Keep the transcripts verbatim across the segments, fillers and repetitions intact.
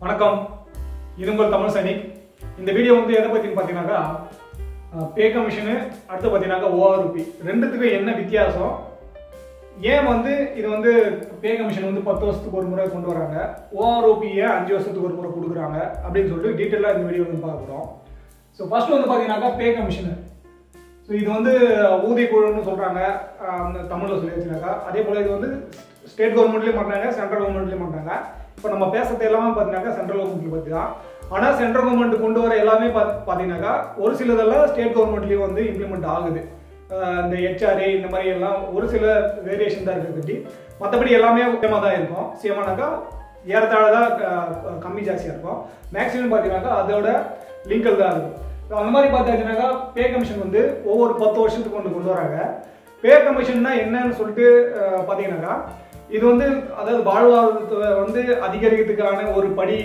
வணக்கம், இது உங்கள் தமிழ் சைனிக். இந்த வீடியோ வந்து எதை பற்றின்னு பார்த்தீங்கன்னாக்கா பே கமிஷனு, அடுத்து பார்த்தீங்கன்னாக்கா ஓஆர்ஓபி, ரெண்டுத்துக்கு என்ன வித்தியாசம், ஏன் வந்து இது வந்து பே கமிஷன் வந்து பத்து வருஷத்துக்கு ஒரு முறை கொண்டு வராங்க, ஓஆர்ஓபியை அஞ்சு வருஷத்துக்கு ஒரு முறை கொடுக்குறாங்க அப்படின்னு சொல்லிட்டு டீட்டெயிலாக இந்த வீடியோ வந்து பார்க்குறோம். ஸோ ஃபர்ஸ்ட் வந்து பார்த்தீங்கன்னாக்கா பே கமிஷனு, ஸோ இது வந்து ஊதியக்குழுன்னு சொல்கிறாங்க தமிழில் சொல்லி வச்சுனாக்கா. அதே போல் இது வந்து ஸ்டேட் கவர்மெண்ட்லேயும் பண்ணுறாங்க, சென்ட்ரல் கவர்மெண்ட்லேயும் பண்ணுறாங்க. இப்போ நம்ம பேசுறது எல்லாமே பார்த்தீங்கன்னாக்கா சென்ட்ரல் கவர்மெண்ட்டில் பற்றி தான். ஆனால் சென்ட்ரல் கவர்மெண்ட் கொண்டு வர எல்லாமே பார்த்து பார்த்தீங்கன்னாக்கா ஒரு சிலதெல்லாம் ஸ்டேட் கவர்மெண்ட்லேயும் வந்து இம்ப்ளிமெண்ட் ஆகுது. இந்த ஹெச்ஆர்ஏ இந்த மாதிரி எல்லாம் ஒரு சில வேரியேஷன் தான் இருக்குது. பற்றி மற்றபடி எல்லாமே சேமாக தான் இருக்கும். சேமானாக்கா ஏறத்தாழ தான் கம்மி ஜாஸ்தியாக இருக்கும். மேக்ஸிமம் பார்த்தீங்கன்னாக்கா அதோட லிங்கல் தான் இருக்கும். அந்த மாதிரி பார்த்தாச்சுனாக்கா பே கமிஷன் வந்து ஒவ்வொரு பத்து வருஷத்துக்கு ஒன்று கொண்டு வராங்க. பே கமிஷன்னா என்னன்னு சொல்லிட்டு பார்த்தீங்கன்னாக்கா இது வந்து அதாவது வாழ்வாதாரத்தை வந்து அதிகரிக்கிறதுக்கான ஒரு படி,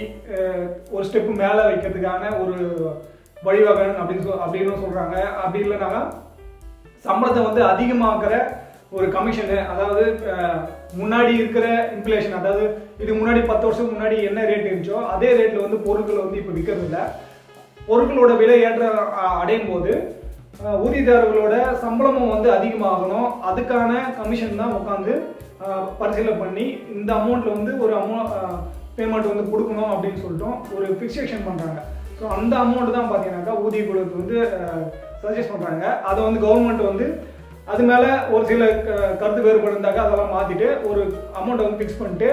ஒரு ஸ்டெப்பு மேலே வைக்கிறதுக்கான ஒரு வழிவகை அப்படின்னு சொல் அப்படின்னு சொல்கிறாங்க. அப்படி இல்லைனாக்கா சம்பளத்தை வந்து அதிகமாக்குற ஒரு கமிஷனு, அதாவது முன்னாடி இருக்கிற இன்ஃப்ளேஷன், அதாவது இதுக்கு முன்னாடி பத்து வருஷத்துக்கு முன்னாடி என்ன ரேட் இருந்துச்சோ அதே ரேட்டில் வந்து பொருட்கள் வந்து இப்போ விற்கிறதில்லை. பொருட்களோட விலை ஏற்ற அடையும் போது ஊதியதாரர்களோட சம்பளமும் வந்து அதிகமாகணும். அதுக்கான கமிஷன் தான் உட்காந்து பரிசீலனை பண்ணி இந்த அமௌண்ட்டில் வந்து ஒரு அமௌ பேமெண்ட் வந்து கொடுக்கணும் அப்படின்னு சொல்லிட்டோம் ஒரு ஃபிக்ஸேஷன் பண்ணுறாங்க. ஸோ அந்த அமௌண்ட் தான் பார்த்தீங்கன்னாக்கா ஊதியக்குழுக்கு வந்து சஜஸ்ட் பண்ணுறாங்க. அதை வந்து கவர்மெண்ட் வந்து அது மேலே ஒரு சில கருத்து வேறுபாடு இருந்தாக்கா அதெல்லாம் மாற்றிட்டு ஒரு அமௌண்ட்டை வந்து ஃபிக்ஸ் பண்ணிட்டு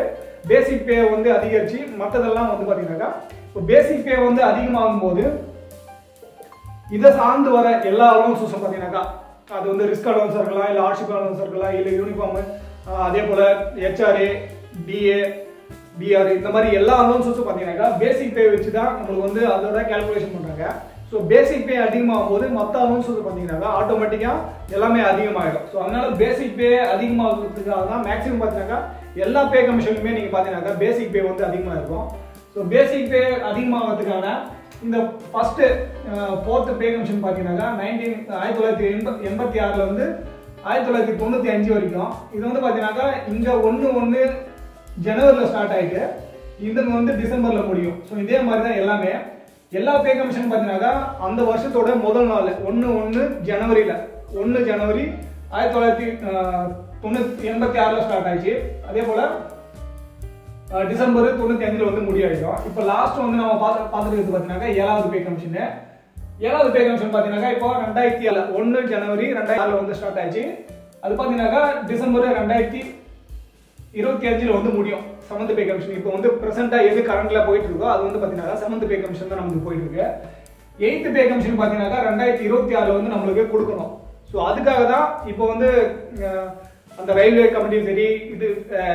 பேசிக் பே வந்து அதிகரித்து மற்றதெல்லாம் வந்து பார்த்தீங்கன்னாக்கா இப்போ பேசிக் பே வந்து அதிகமாகும் போது இதை சார்ந்து வர எல்லா அலவன்ஸும் பார்த்தீங்கன்னாக்கா அது வந்து ரிஸ்க் அலவன்ஸாக இருக்கலாம், இல்லை ஹார்ட்ஷிப் அலவன்ஸாக இருக்கலாம், இல்லை யூனிஃபார்மு, அதே போல் ஹெச்ஆர்ஏ, டிஏ, பிஆர் இந்த மாதிரி எல்லா அலவன்ஸும் பார்த்தீங்கன்னாக்கா பேசிக் பே வச்சு தான் நம்மளுக்கு வந்து அதோட கேல்குலேஷன் பண்ணுறாங்க. ஸோ பேசிக் பே அதிகமாகும் போது மற்ற அலவன்ஸும் பார்த்தீங்கன்னாக்கா ஆட்டோமேட்டிக்காக எல்லாமே அதிகமாகிடும். ஸோ அதனால பேசிக் பே அதிகமாகிறதுக்காக தான் மேக்ஸிமம் பார்த்தீங்கன்னாக்கா எல்லா பே கமிஷனுமே நீங்கள் பார்த்தீங்கன்னாக்கா பேசிக் பே வந்து அதிகமாக இருக்கும். ஸோ பேசிக் பே அதிகமாகிறதுக்கான இந்த ஃபர்ஸ்ட் ஃபோர்த்து பே கமிஷன் பார்த்தீங்கன்னாக்கா நைன்டீன் ஆயிரத்தி தொள்ளாயிரத்தி எண்பத்தி எண்பத்தி ஆறில் வந்து ஆயிரத்தி தொள்ளாயிரத்தி தொண்ணூற்றி அஞ்சு வரைக்கும் இது வந்து பார்த்தீங்கன்னாக்கா இங்கே ஒன்று ஒன்று ஜனவரியில் ஸ்டார்ட் ஆகிட்டு இது வந்து டிசம்பரில் முடியும். ஸோ இதே மாதிரி தான் எல்லாமே எல்லா பே கமிஷன் பார்த்தீங்கன்னாக்கா அந்த வருஷத்தோட முதல் நாள் ஒன்று ஒன்று ஜனவரியில் ஒன்று ஜனவரி ஆயிரத்தி தொள்ளாயிரத்தி தொண்ணூற்றி எண்பத்தி ஆறில் ஸ்டார்ட் ஆகிடுச்சு. அதே போல் டிசம்பர் தொண்ணூற்றி அஞ்சில் வந்து முடிவாயிடும். இப்போ லாஸ்ட் வந்து நம்ம பார்த்து பார்த்துட்டு பார்த்தீங்கன்னாக்கா ஏழாவது பே கமிஷனு ஏழாவது பே கமிஷன் பார்த்தீங்கன்னாக்கா இப்போ ரெண்டாயிரத்தி ஏழு ஒன்று ஜனவரி ரெண்டாயிரத்தி ஆறில் வந்து ஸ்டார்ட் ஆயிடுச்சு. அது பார்த்தீங்கன்னாக்கா டிசம்பர் ரெண்டாயிரத்தி இருபத்தி அஞ்சில் வந்து முடியும் செவன்த் பே கமிஷன். இப்போ வந்து ப்ரெசென்ட்டாக எது கரண்ட்டில் போயிட்டு இருக்கோ அது வந்து பார்த்தீங்கன்னா செவன்த் பே கமிஷன் தான் நமக்கு போயிட்டு இருக்கு. எயித்து பே கமிஷன் பார்த்தீங்கன்னாக்கா ரெண்டாயிரத்தி இருபத்தி ஆறில் வந்து நம்மளுக்கு கொடுக்கணும். ஸோ அதுக்காக தான் இப்போ வந்து அந்த ரயில்வே கமிட்டியும் சரி, இது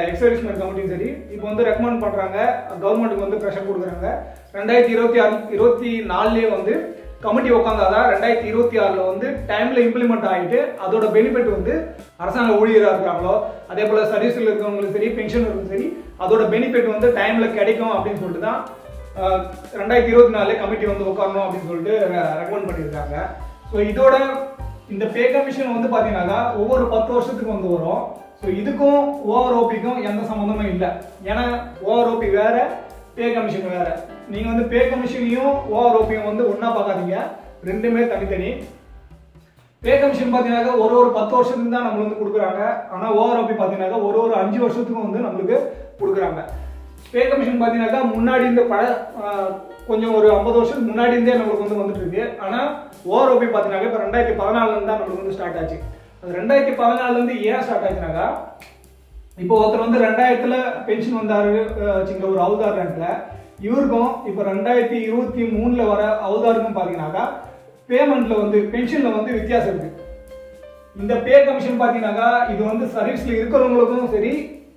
எக்ஸர்விஸ்மெண்ட் கமிட்டியும் சரி இப்போ வந்து ரெக்கமெண்ட் பண்ணுறாங்க, கவர்மெண்ட்டுக்கு வந்து ப்ரெஷர் கொடுக்குறாங்க. ரெண்டாயிரத்தி இருபத்தி ஆறு இருபத்தி நாலுலேயே வந்து கமிட்டி உட்காந்தாதான் ரெண்டாயிரத்தி இருபத்தி ஆறில் வந்து டைமில் இம்ப்ளிமெண்ட் ஆகிட்டு அதோட பெனிஃபிட் வந்து அரசாங்க ஊழியராக இருக்கிறாங்களோ, அதே போல் சர்வீஸில் இருக்கிறவங்களுக்கும் சரி, பென்ஷனருக்கும் சரி அதோட பெனிஃபிட் வந்து டைமில் கிடைக்கும் அப்படின்னு சொல்லிட்டு தான் ரெண்டாயிரத்தி இருபத்தி நாலுலேயே கமிட்டி வந்து உட்காரணும் அப்படின்னு சொல்லிட்டு ரெக்கமெண்ட் பண்ணியிருக்காங்க. ஸோ இதோட இந்த பே கமிஷன் வந்து பார்த்தீங்கன்னாக்கா ஒவ்வொரு பத்து வருஷத்துக்கு வந்து வரும். ஸோ இதுக்கும் ஓஆர்ஓபிக்கும் எந்த சம்மந்தமும் இல்லை. ஏன்னா ஓஆர்ஓபி வேற, பே கமிஷன் வேற. நீங்கள் வந்து பே கமிஷனையும் ஓஆர்ஓபியும் வந்து ஒன்றா பார்க்காதீங்க, ரெண்டுமே தனித்தனி. பே கமிஷன் பார்த்தீங்கன்னாக்கா ஒரு ஒரு பத்து வருஷத்துக்கு தான் நம்மளுக்கு வந்து கொடுக்குறாங்க. ஆனால் ஓஆர்ஓபி பார்த்தீங்கன்னாக்கா ஒரு ஒரு அஞ்சு வருஷத்துக்கும் வந்து நம்மளுக்கு கொடுக்குறாங்க. பே கமிஷன் பார்த்தீங்கன்னாக்கா முன்னாடி இந்த பல கொஞ்சம் ஒரு ஐம்பது வருஷத்துக்கு முன்னாடி இருந்தே நம்மளுக்கு வந்து வந்துட்டு இருக்கு. ஆனால் ஓஆர்ஓபி பார்த்தீங்கன்னாக்கா இப்போ ரெண்டாயிரத்தி பதினாலுலேருந்து தான் நம்மளுக்கு வந்து ஸ்டார்ட் ஆச்சு. அது ரெண்டாயிரத்தி பதினாலுலேருந்து ஏன் ஸ்டார்ட் ஆச்சுனாக்கா இப்போ ஒருத்தர் வந்து ரெண்டாயிரத்துல பென்ஷன் வந்தாரு வச்சுக்கிற ஒரு அவுதார் ரேட்ல இவருக்கும் இப்போ ரெண்டாயிரத்தி இருபத்தி மூணுல வர அவுதாருக்கும் பார்த்தீங்கன்னாக்கா பேமெண்ட்ல வந்து பென்ஷன்ல வந்து வித்தியாசம் இருக்கு. இந்த பே கமிஷன் பார்த்தீங்கன்னாக்கா இது வந்து சர்வீஸ்ல இருக்கிறவங்களுக்கும் சரி,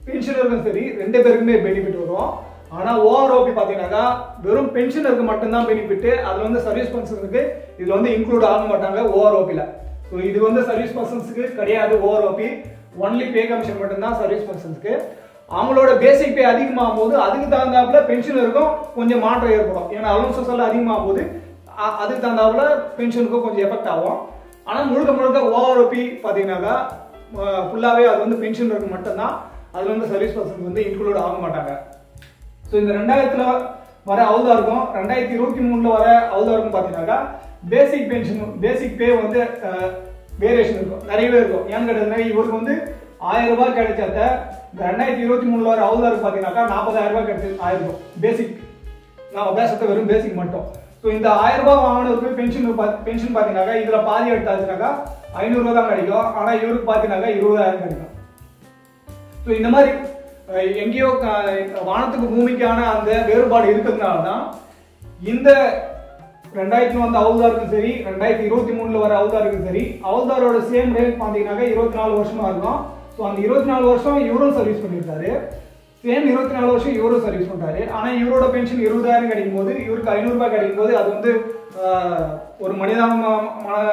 பென்ஷனருக்கும் சரி ரெண்டு பேருக்குமே பெனிஃபிட் வரும். ஆனால் ஓஆர்ஓபி பார்த்தீங்கன்னாக்கா வெறும் பென்ஷனருக்கு மட்டும்தான் பெனிஃபிட்டு, அதில் வந்து சர்வீஸ் பர்சன்ஸுக்கு இதில் வந்து இன்க்ளூட் ஆக மாட்டாங்க ஓஆர்ஓபியில். ஸோ இது வந்து சர்வீஸ் பர்சன்ஸுக்கு கிடையாது ஓஆர்ஓபி, ஒன்லி பே கமிஷன் மட்டும்தான் சர்வீஸ் பர்சன்ஸுக்கு. அவங்களோட பேசிக் பே அதிகமாகும் போது அதுக்கு தகுந்தாப்புல பென்ஷனருக்கும் கொஞ்சம் மாற்றம் ஏற்படும். ஏன்னா அலவன்சஸ் எல்லாம் அதிகமாகும் போது அதுக்கு தகுந்தாப்புல பென்ஷனுக்கும் கொஞ்சம் எஃபெக்ட் ஆகும். ஆனால் முழுக்க முழுக்க ஓஆர்ஓபி பார்த்தீங்கன்னாக்கா ஃபுல்லாகவே அது வந்து பென்ஷனருக்கு மட்டும்தான், அதில் வந்து சர்வீஸ் பர்சன்ஸ் வந்து இன்க்ளூட் ஆக மாட்டாங்க. ஸோ இந்த ரெண்டாயிரத்துல வர அவுதா இருக்கும். twenty twenty-three ல வர அவுதா இருக்கும் பாத்தீங்கன்னா பேசிக் பென்ஷன் பேசிக் பே வந்து வேரியேஷன் இருக்கும், நிறையவே இருக்கும். ஏன்னு கேட்டதுனால இவருக்கு வந்து ஆயிரம் ரூபாய் கிடைச்சாத இந்த ரெண்டாயிரத்தி இருபத்தி மூணுல வர அவுதா இருக்கும் பாத்தீங்கன்னாக்கா நாற்பதாயிரம் ரூபாய் கிடைச்சது ஆயிருக்கும் பேசிக். நம்ம பேசத்தை வெறும் பேசிக் மட்டும். ஸோ இந்த ஆயிரம் ரூபாய் வாங்கினதுக்கு பென்ஷன் பென்ஷன் பார்த்தீங்கன்னாக்கா இதில் பாதி எடுத்தாச்சுனாக்கா ஐநூறுரூவா தான் கிடைக்கும். ஆனால் இவருக்கு பார்த்தீங்கன்னாக்கா இருபதாயிரம் கிடைக்கும். ஸோ இந்த மாதிரி எங்கேயோ வானத்துக்கு பூமிக்கான அந்த வேறுபாடு இருக்கிறதுனால தான் இந்த ரெண்டாயிரத்தி வந்து அவுதாருக்கும் சரி, ரெண்டாயிரத்தி இருபத்தி மூணுல வர அவுதாருக்கும் சரி, அவுதாரோட சேம் ரேட் பார்த்தீங்கன்னாக்கா இருபத்தி நாலு வருஷமா இருக்கும். ஸோ அந்த இருபத்தி நாலு வருஷம் இவரும் சர்வீஸ் பண்ணியிருக்காரு, சேம் இருபத்தி நாலு வருஷம் இவரும் சர்வீஸ் பண்றாரு. ஆனா இவரோட பென்ஷன் இருபதாயிரம் கிடைக்கும் போது இவருக்கு ஐநூறு ரூபாய் கிடைக்கும் போது அது வந்து ஒரு மனிதாபமான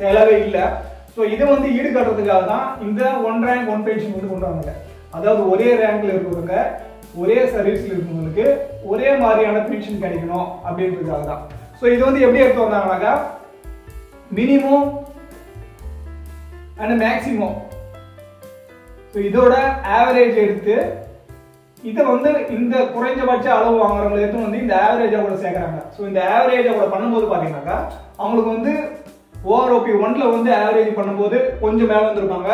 செலவே இல்லை. ஸோ இதை வந்து ஈடுகட்டுறதுக்காக தான் இந்த ஒன் ரேங்க் ஒன் பென்ஷன் வந்து கொண்டு வந்தாங்க. அதாவது ஒரே ரேங்க்ல இருக்கிறவங்க ஒரே சர்வீஸ்ல இருக்கிறவங்களுக்கு ஒரே மாதிரியான பென்ஷன் கிடைக்கணும் அப்படின்றதுக்காக தான். ஸோ இது வந்து எப்படி எடுத்து வந்தாங்கன்னாக்கா மினிமம் அண்ட் மேக்சிமம் இதோட ஆவரேஜ் எடுத்து இதை வந்து இந்த குறைஞ்சபட்ச அளவு வாங்குறவங்களை எடுத்து வந்து இந்த ஆவரேஜை கூட சேர்க்குறாங்க. ஸோ இந்த ஆவரேஜை கூட பண்ணும்போது பார்த்தீங்கன்னாக்கா அவங்களுக்கு வந்து ஓஆர்ஓபி ஒன்ல வந்து ஆவரேஜ் பண்ணும்போது கொஞ்சம் மேலே வந்துருப்பாங்க.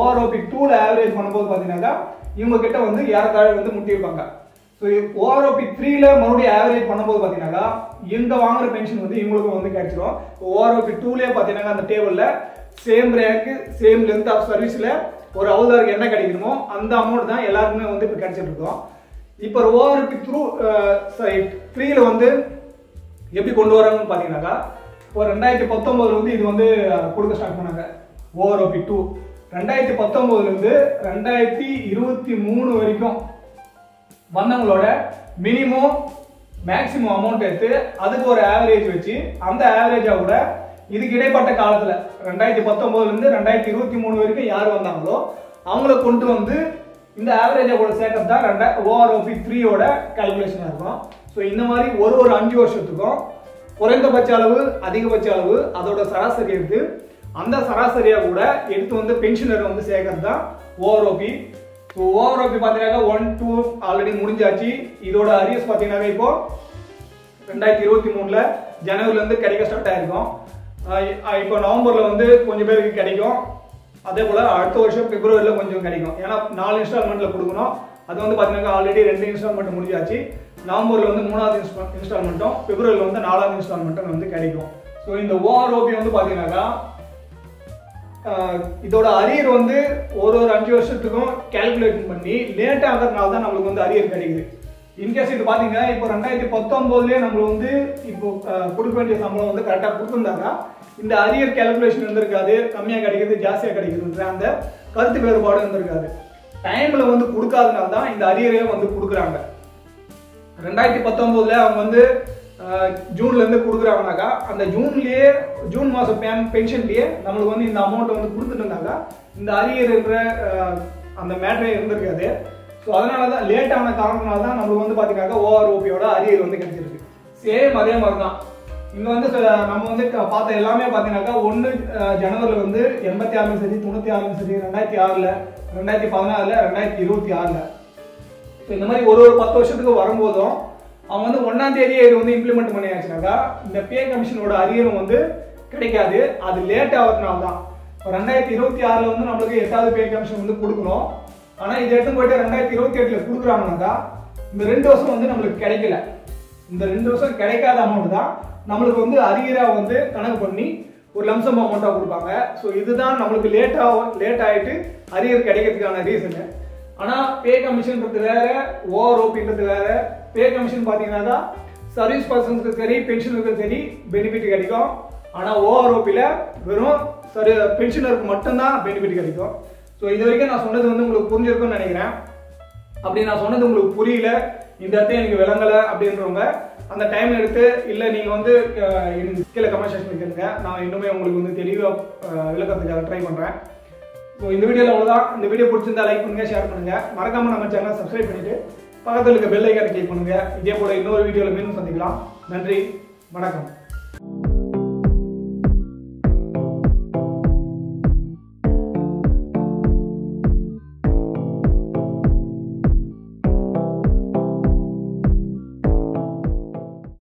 ஓஆர்ஓபி டூல ஆவரேஜ் பண்ணும்போது பார்த்தீங்கன்னாக்கா இவங்க கிட்ட வந்து ஏறத்தாழ் வந்து முட்டியிருப்பாங்க. ஸோ ஓஆர்ஓபி த்ரீல மறுபடியும் ஆவரேஜ் பண்ணும்போது பார்த்தீங்கன்னாக்கா இந்த வாங்குற பென்ஷன் வந்து இவங்களுக்கும் வந்து கிடைச்சிடும். ஓஆர்ஓபி டூலேயே பார்த்தீங்கன்னாக்கா அந்த டேபிளில் same rank same length of சர்வீஸில் ஒரு அவுதாருக்கு என்ன கிடைக்கணுமோ அந்த அமௌண்ட் தான் எல்லாருக்குமே வந்து இப்போ கிடைச்சிட்டு இருக்கோம். இப்போ ஓஆர்ஓபி த்ரூ சாரி த்ரீல வந்து எப்படி கொண்டு வராங்கன்னு பார்த்தீங்கன்னாக்கா இப்போ ரெண்டாயிரத்தி பத்தொம்போதுல வந்து இது வந்து கொடுக்க ஸ்டார்ட் பண்ணாங்க. ஓஆர்ஓபி டூ ரெண்டாயிரத்தி பத்தொம்போதுலேருந்து ரெண்டாயிரத்தி இருபத்தி மூணு வரைக்கும் வந்தவங்களோட மினிமம் மேக்சிமம் அமௌண்ட் எடுத்து அதுக்கு ஒரு ஆவரேஜ் வச்சு அந்த ஆவரேஜாக கூட இதுக்கு இடைப்பட்ட காலத்துல ரெண்டாயிரத்தி பத்தொன்பதுல இருந்து ரெண்டாயிரத்தி இருபத்தி மூணு வரைக்கும் யார் வந்தாங்களோ அவங்கள கொண்டு வந்து இந்த ஆவரேஜை கூட சேர்க்கறது தான் ரெண்டா ஓஆர்ஓபி த்ரீயோட கால்குலேஷனா இருக்கும். ஸோ இந்த மாதிரி ஒரு ஒரு அஞ்சு வருஷத்துக்கும் குறைந்தபட்ச அளவு அதிகபட்ச அளவு அதோட சராசரி எடுத்து அந்த சராசரியா கூட எடுத்து வந்து பென்ஷனரை வந்து சேர்க்கறது தான் ஓஆர்ஓபி. ஸோ ஓஆர்ஓபி பார்த்தீங்கன்னா ஒன் டூ ஆல்ரெடி முடிஞ்சாச்சு. இதோட அரியஸ் பார்த்தீங்கன்னா இப்போ ரெண்டாயிரத்தி இருபத்தி மூணுல ஜனவரில இருந்து கிடைக்க ஸ்டார்ட் ஆயிருக்கும். இப்போ நவம்பர்ல வந்து கொஞ்சம் பேருக்கு கிடைக்கும், அதே போல அடுத்த வருஷம் பிப்ரவரியில் கொஞ்சம் கிடைக்கும். ஏன்னா நாலு இன்ஸ்டால்மெண்ட்ல கொடுக்கணும். அது வந்து பார்த்தீங்கன்னா ஆல்ரெடி ரெண்டு இன்ஸ்டால்மெண்ட் முடிஞ்சாச்சு. நவம்பர்ல வந்து மூணாவது இன்ஸ்டால்மெண்ட்டும் பிப்ரவரியில் வந்து நாலாவது இன்ஸ்டால்மெண்ட்டும் வந்து கிடைக்கும். ஸோ இந்த ஓஆர்ஓபி வந்து பார்த்தீங்கன்னாக்கா இதோட அரியர் வந்து ஒரு ஒரு அஞ்சு வருஷத்துக்கும் கால்குலேட் பண்ணி லேட் ஆகிறதுனால தான் நம்மளுக்கு வந்து அரியர் கிடைக்குது. இன்கேஸ் இது பாத்தீங்கன்னா இப்போ ரெண்டாயிரத்தி பத்தொன்பதுலயே நம்ம வந்து இப்போ கொடுக்க வேண்டிய சம்பளம் வந்து கரெக்டாக கொடுத்துருந்தாங்கன்னா இந்த அரியர் கால்குலேஷன் இருந்திருக்காது, கம்மியாக கிடைக்கிறது ஜாஸ்தியாக கிடைக்கிறதுன்ற அந்த கருத்து வேறுபாடு இருந்திருக்காது. டைம்ல வந்து கொடுக்காதனால தான் இந்த அரியரே வந்து கொடுக்குறாங்க. ரெண்டாயிரத்தி பத்தொன்பதுல அவங்க வந்து ஜூன்ல இருந்து கொடுக்குறாங்கனாக்கா அந்த ஜூன்லயே ஜூன் மாசம் பென்ஷன்லயே நம்மளுக்கு வந்து இந்த அமௌண்ட் வந்து கொடுத்துட்டுனாக்கா இந்த அரியர்ன்ற அந்த மேட்டரே இருந்திருக்காது. ஸோ அதனால தான் லேட் ஆன காரணத்தினால தான் நம்மளுக்கு வந்து பார்த்தீங்கன்னா ஓஆர்ஓபியோட அரியர் வந்து கிடைச்சிருக்கு. சேம் அதே மாதிரி தான் இங்கே வந்து நம்ம வந்து பார்த்த எல்லாமே பார்த்தீங்கன்னாக்கா ஒன்று ஜனவரியில் வந்து எண்பத்தி ஆறுலையும் சரி, தொண்ணூற்றி ஆறுலையும் சரி, ரெண்டாயிரத்தி ஆறில் ரெண்டாயிரத்தி பதினாறில் ரெண்டாயிரத்தி இருபத்தி ஆறில் ஸோ இந்த மாதிரி ஒரு ஒரு பத்து வருஷத்துக்கு வரும்போதும் அவங்க வந்து ஒன்றாம் தேதியை இது வந்து இம்ப்ளிமெண்ட் பண்ணியாச்சுனாக்கா இந்த பே கமிஷனோட அரியரும் வந்து கிடைக்காது. அது லேட் ஆகிறதுனால தான் இப்போ ரெண்டாயிரத்தி இருபத்தி ஆறில் வந்து நம்மளுக்கு எட்டாவது பே கமிஷன் வந்து கொடுக்கணும். ஆனால் இது எடுத்து போயிட்டு ரெண்டாயிரத்தி இருபத்தி எட்டுல கொடுக்குறாங்கன்னாக்கா இந்த ரெண்டு வருஷம் வந்து நம்மளுக்கு கிடைக்கல. இந்த ரெண்டு வருஷம் கிடைக்காத அமௌண்ட் தான் நம்மளுக்கு வந்து அரியராக வந்து கணக்கு பண்ணி ஒரு லம்சம் அமௌண்ட்டாக கொடுப்பாங்க. ஸோ இதுதான் நம்மளுக்கு லேட்டாக லேட் ஆகிட்டு அரியர் கிடைக்கிறதுக்கான ரீசனு. ஆனால் பே கமிஷன்றது வேற, ஓஆர்ஓபின்றது வேற. பே கமிஷன் பார்த்தீங்கன்னாக்கா சர்வீஸ் பர்சன்ஸ்க்கு சரி பென்ஷனருக்கு சரி பெனிஃபிட் கிடைக்கும். ஆனால் ஓஆர்ஓபியில் வெறும் சரி பென்ஷனருக்கு மட்டும்தான் பெனிஃபிட் கிடைக்கும். ஸோ இது வரைக்கும் நான் சொன்னது வந்து உங்களுக்கு புரிஞ்சிருக்கும்னு நினைக்கிறேன். அப்படி நான் சொன்னது உங்களுக்கு புரியல, இந்த இடத்த எனக்கு விளங்கலை அப்படின்றவங்க அந்த டைம் எடுத்து இல்லை நீங்கள் வந்து கீழே கமெண்ட் செக்ஷன் கேளுங்க. நான் இன்னுமே உங்களுக்கு வந்து தெளிவாக விளக்கத்துக்காக ட்ரை பண்ணுறேன். ஸோ இந்த வீடியோவில் அவ்வளோதான். இந்த வீடியோ பிடிச்சிருந்தா லைக் பண்ணுங்க, ஷேர் பண்ணுங்க, மறக்காம நம்ம சேனலை சப்ஸ்கிரைப் பண்ணிட்டு பக்கத்தில் இருக்க பெல் ஐக்கானை கிளிக் பண்ணுங்க. இதே போல இன்னொரு வீடியோவில் மீண்டும் சந்திக்கலாம். நன்றி, வணக்கம்.